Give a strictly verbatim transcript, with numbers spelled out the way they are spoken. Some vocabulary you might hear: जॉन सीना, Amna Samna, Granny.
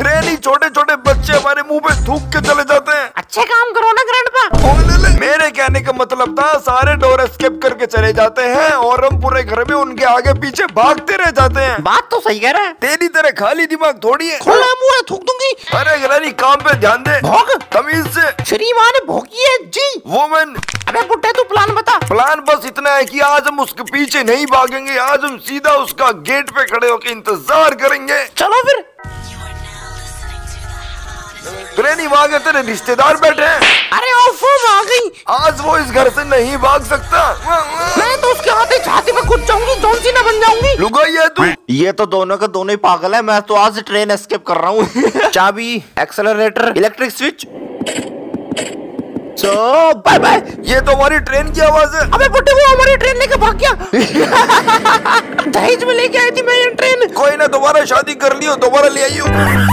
Granny, छोटे छोटे बच्चे हमारे मुंह पे थूक के चले जाते हैं। अच्छे काम करो ना ग्रैंडपा। मेरे कहने का मतलब था सारे डोर एस्केप करके चले जाते हैं और हम पूरे घर में उनके आगे पीछे भागते रह जाते हैं। बात तो सही कह रहा है, तेरी तरह खाली दिमाग थोड़ी है। खुला मुंह है, थूक दूंगी। अरे ग्रैनी काम पे ध्यान दे, भौंक तमीज से। श्रीमान भौंकिए जी वुमन। अरे बुड्ढे तू प्लान बता। प्लान बस इतना है कि आज हम उसके पीछे नहीं भागेंगे, आज हम सीधा उसका गेट पे खड़े होकर इंतजार करेंगे। चलो फिर। ग्रैनी वहाँ के तेरे रिश्तेदार बैठे हैं। अरे ओफो आ गई। आज वो इस घर से नहीं भाग सकता। मैं तो उसके हाथ छाती में कूद जाऊंगी, जॉन सीना बन जाऊंगी। लुगाई है तू। ये तो दोनों का दोनों ही पागल है। मैं तो आज ट्रेन एस्केप कर रहा हूँ। चाबी, एक्सेलरेटर, इलेक्ट्रिक स्विच। तो बाय बाय। ये तो हमारी ट्रेन की आवाज है। अबे बुड्ढे वो हमारी ट्रेन लेके भाग गया। दहेज में लेके आई थी मैंने ट्रेन। कोई ना, दोबारा शादी कर लियो, दोबारा ले आई।